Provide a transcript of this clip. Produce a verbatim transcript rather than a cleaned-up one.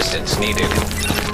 Assistance needed.